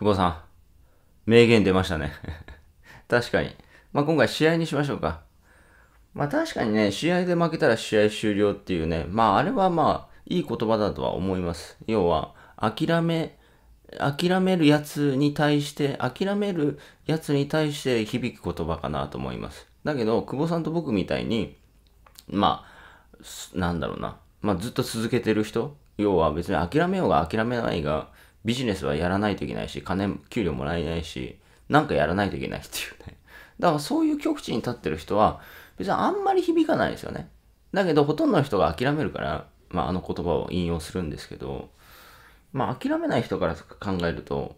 久保さん、名言出ましたね。確かに。まあ、今回試合にしましょうか。まあ、確かにね、試合で負けたら試合終了っていうね、まあ、あれはまあ、いい言葉だとは思います。要は、諦めるやつに対して、響く言葉かなと思います。だけど、久保さんと僕みたいに、まあ、なんだろうな、まあ、ずっと続けてる人、要は別に諦めようが諦めないが、ビジネスはやらないといけないし、給料もらえないし、なんかやらないといけないっていうね。だからそういう極地に立ってる人は、別にあんまり響かないですよね。だけど、ほとんどの人が諦めるから、まあ、あの言葉を引用するんですけど、まあ、諦めない人から考えると、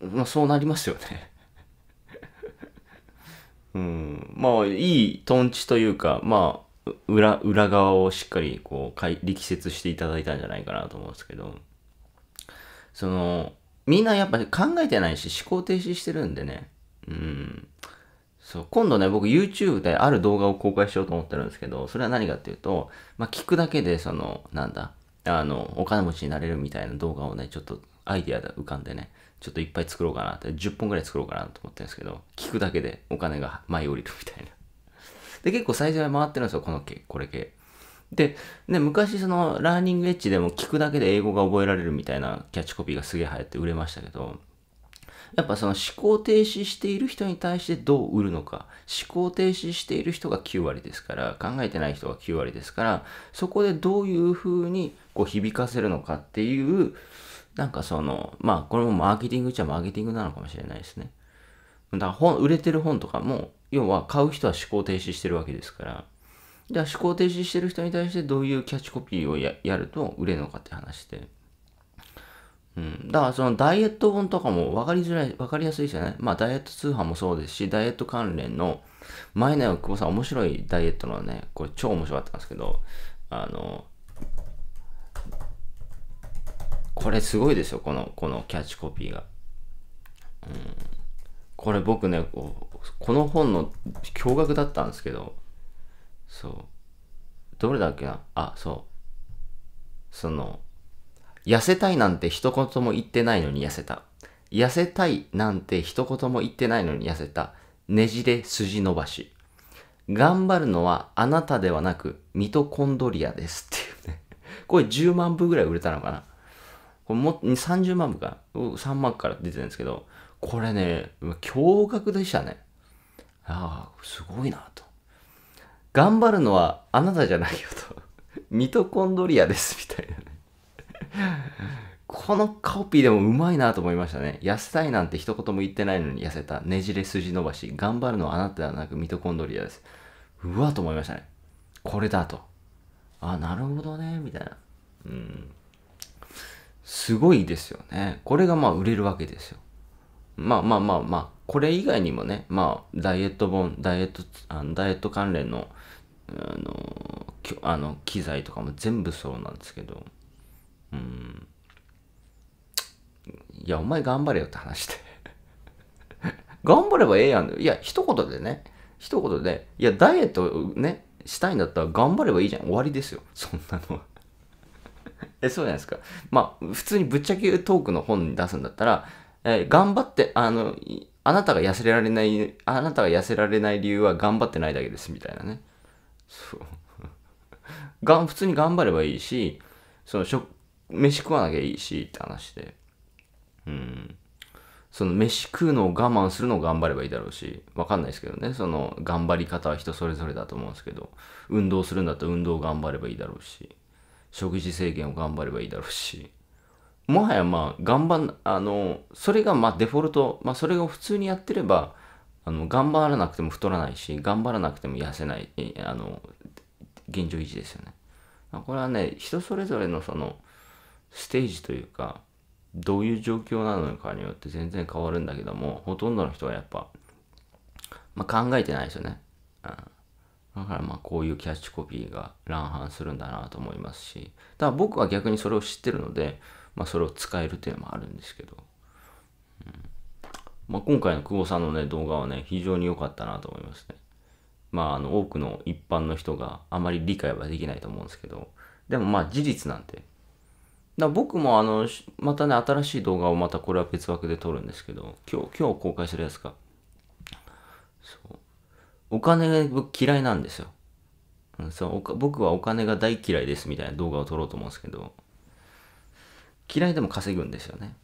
まあ、そうなりますよね。うん。まあ、いいトンチというか、まあ、裏側をしっかり、こう、力説していただいたんじゃないかなと思うんですけど、その、みんなやっぱり考えてないし、思考停止してるんでね。うん。そう、今度ね、僕 YouTube である動画を公開しようと思ってるんですけど、それは何かっていうと、まあ、聞くだけで、その、なんだ、お金持ちになれるみたいな動画をね、ちょっとアイディアが浮かんでね、ちょっといっぱい作ろうかなって、10本ぐらい作ろうかなと思ってるんですけど、聞くだけでお金が舞い降りるみたいな。で、結構再生が回ってるんですよ、これ系。で、ね、昔その、ラーニングエッジでも聞くだけで英語が覚えられるみたいなキャッチコピーがすげえ流行って売れましたけど、やっぱその思考停止している人に対してどう売るのか。思考停止している人が9割ですから、考えてない人が9割ですから、そこでどういう風にこう響かせるのかっていう、なんかその、まあこれもマーケティングっちゃマーケティングなのかもしれないですね。だから売れてる本とかも、要は買う人は思考停止してるわけですから、じゃあ思考停止してる人に対してどういうキャッチコピーを やると売れるのかって話で。うん、だからそのダイエット本とかも分かりやすいですよね。まあダイエット通販もそうですし、ダイエット関連の、前の久保さん面白いダイエットのね、これ超面白かったんですけど、これすごいですよ、このキャッチコピーが。うん、これ僕ね、この本の驚愕だったんですけど、そう。どれだっけな？あ、そう。その、痩せたいなんて一言も言ってないのに痩せた。痩せたいなんて一言も言ってないのに痩せた。ねじれ筋伸ばし。頑張るのはあなたではなくミトコンドリアですっていうね。これ10万部ぐらい売れたのかな。これも30万部か。3万部から出てるんですけど、これね、驚愕でしたね。ああ、すごいなと。頑張るのはあなたじゃないよと。ミトコンドリアですみたいなね。このコピーでもうまいなと思いましたね。痩せたいなんて一言も言ってないのに痩せた。ねじれ筋伸ばし。頑張るのはあなたではなくミトコンドリアです。うわと思いましたね。これだと。あ、なるほどね。みたいな。うん。すごいですよね。これがまあ売れるわけですよ。まあまあまあまあ、これ以外にもね、まあ、ダイエット本、ダイエット関連の、機材とかも全部そうなんですけど。うん、いや、お前頑張れよって話で。頑張ればええやん。いや、一言で、いや、ダイエットね、したいんだったら頑張ればいいじゃん。終わりですよ。そんなのは。そうじゃないですか。まあ、普通にぶっちゃけトークの本に出すんだったら、頑張って、あなたが痩せられない理由は頑張ってないだけです、みたいなね。そう。普通に頑張ればいいし、その飯食わなきゃいいしって話で。うん。その飯食うのを我慢するのを頑張ればいいだろうし、わかんないですけどね。その頑張り方は人それぞれだと思うんですけど、運動するんだったら運動を頑張ればいいだろうし、食事制限を頑張ればいいだろうし、もはやまあ、それがまあデフォルト、まあそれを普通にやってれば、頑張らなくても太らないし、頑張らなくても痩せない、現状維持ですよね。これはね、人それぞれのその、ステージというか、どういう状況なのかによって全然変わるんだけども、ほとんどの人はやっぱ、まあ、考えてないですよね。うん、だからまあこういうキャッチコピーが乱反するんだなと思いますし、だから僕は逆にそれを知ってるので、まあそれを使えるっていうのもあるんですけど、うん、まあ今回の久保さんのね、動画はね、非常に良かったなと思いますね。まあ多くの一般の人があまり理解はできないと思うんですけど、でもまあ事実なんて、だ僕もまたね、新しい動画をまたこれは別枠で撮るんですけど、今日公開するやつか。そう。お金僕嫌いなんですよ。そう、僕はお金が大嫌いですみたいな動画を撮ろうと思うんですけど、嫌いでも稼ぐんですよね。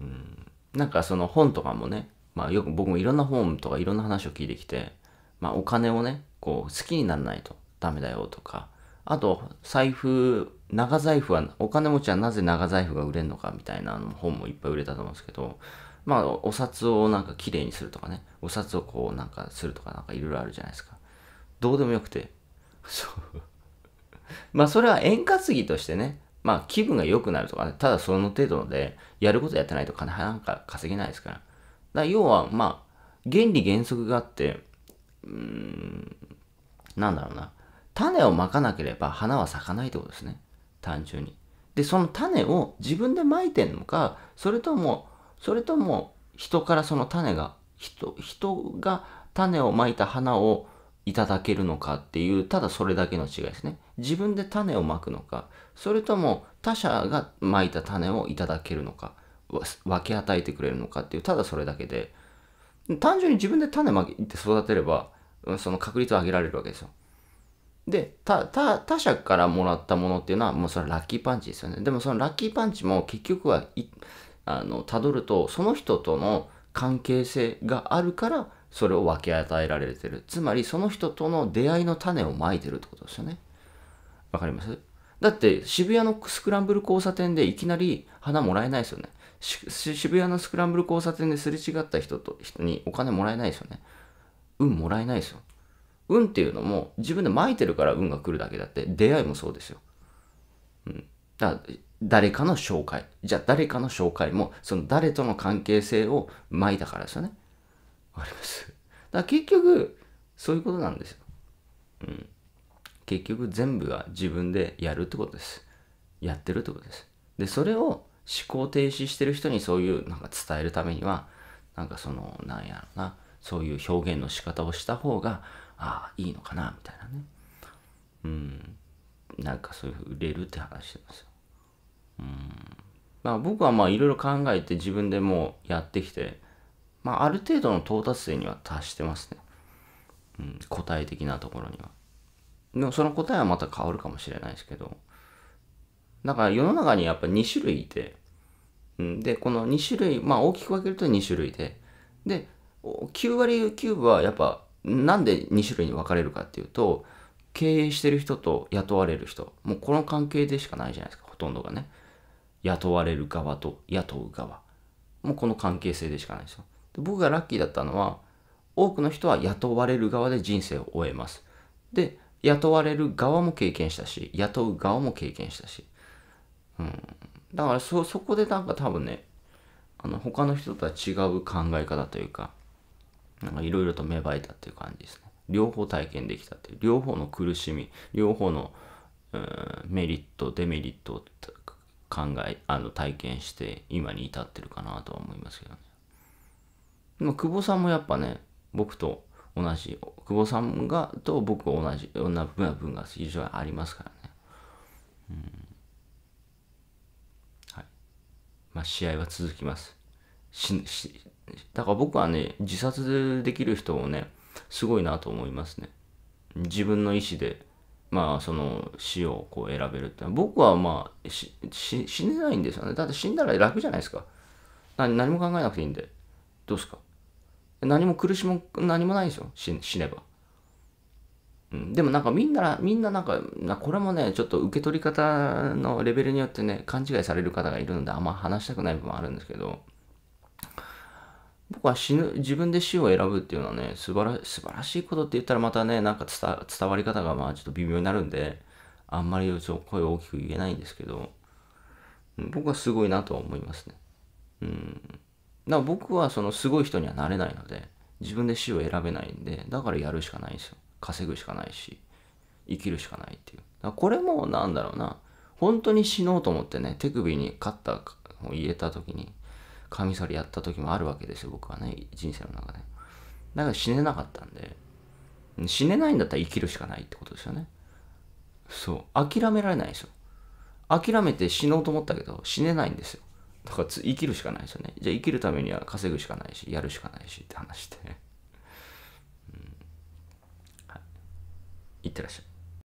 うん。なんかその本とかもね、まあよく僕もいろんな本とかいろんな話を聞いてきて、まあお金をね、こう好きにならないとダメだよとか、あと財布、長財布は、お金持ちはなぜ長財布が売れるのかみたいな本もいっぱい売れたと思うんですけど、まあお札をなんか綺麗にするとかね、お札をこうなんかするとかなんかいろいろあるじゃないですか。どうでもよくて、そう。まあそれは円滑ぎとしてね、まあ気分が良くなるとかね、ただその程度でやることやってないと金なんか稼げないですから。だから要はまあ原理原則があって、なんだろうな。種をまかなければ花は咲かないってことですね。単純に。で、その種を自分でまいてんのか、それとも人からその種が、人が種をまいた花をいただけるのかっていう、ただそれだけの違いですね。自分で種をまくのか、それとも他者がまいた種をいただけるのか、分け与えてくれるのかっていう、ただそれだけで、単純に自分で種まいて育てれば、その確率を上げられるわけですよ。で、他者からもらったものっていうのは、もうそれはラッキーパンチですよね。でもそのラッキーパンチも結局は、たどると、その人との関係性があるから、それを分け与えられてる。つまり、その人との出会いの種をまいてるってことですよね。わかります？だって、渋谷のスクランブル交差点でいきなり花もらえないですよね。渋谷のスクランブル交差点ですれ違った人にお金もらえないですよね。運もらえないですよ。運っていうのも自分でまいてるから運が来るだけだって、出会いもそうですよ。うん。だから誰かの紹介。じゃあ誰かの紹介も、その誰との関係性をまいたからですよね。わかります。だから結局、そういうことなんですよ。うん。結局全部が自分でやるってことです。やってるってことです。で、それを思考停止してる人にそういうなんか伝えるためには、なんかその、なんやろな、そういう表現の仕方をした方が、ああ、いいのかな、みたいなね。うん。なんかそういうふうに売れるって話してますよ。うん。まあ僕はまあいろいろ考えて自分でもうやってきて、まあある程度の到達点には達してますね。うん。答え的なところには。でもその答えはまた変わるかもしれないですけど。だから世の中にやっぱり2種類いて、うん。で、この2種類、まあ大きく分けると2種類で、で、9割9分はやっぱ、なんで2種類に分かれるかっていうと、経営してる人と雇われる人、もうこの関係でしかないじゃないですか、ほとんどがね。雇われる側と雇う側。もうこの関係性でしかないですよ。で、僕がラッキーだったのは、多くの人は雇われる側で人生を終えます。で、雇われる側も経験したし、雇う側も経験したし。うん。だからそこでなんか多分ね、他の人とは違う考え方というか、なんかいろいろと芽生えたっていう感じですね。両方体験できたっていう、両方の苦しみ、両方のメリット、デメリットを体験して、今に至ってるかなとは思いますけどね。でも久保さんもやっぱね、僕と同じ、久保さんがと僕同じ、同じ分が非常にありますからね。うん。はい。まあ試合は続きます。だから僕はね、自殺できる人をね、すごいなと思いますね。自分の意思で、まあ、その死をこう選べるってのは、僕はまあ、死ねないんですよね。だって死んだら楽じゃないですか。何も考えなくていいんで。どうですか？何も苦しも、何もないんですよ。死ねば。うん、でもなんかみんななんか、これもね、ちょっと受け取り方のレベルによってね、勘違いされる方がいるので、あんま話したくない部分はあるんですけど、僕は自分で死を選ぶっていうのはね、素晴らしいことって言ったらまたね、なんか伝わり方がまあちょっと微妙になるんで、あんまり声を大きく言えないんですけど、僕はすごいなとは思いますね。うん。だから僕はそのすごい人にはなれないので、自分で死を選べないんで、だからやるしかないんですよ。稼ぐしかないし、生きるしかないっていう。だからこれもなんだろうな、本当に死のうと思ってね、手首にカッターを入れた時に、カミソリやった時もあるわけですよ、僕はね、人生の中で。だから死ねなかったんで、死ねないんだったら生きるしかないってことですよね。そう。諦められないですよ。諦めて死のうと思ったけど死ねないんですよ。だから生きるしかないですよね。じゃあ生きるためには稼ぐしかないし、やるしかないしって話してね。いってらっしゃい。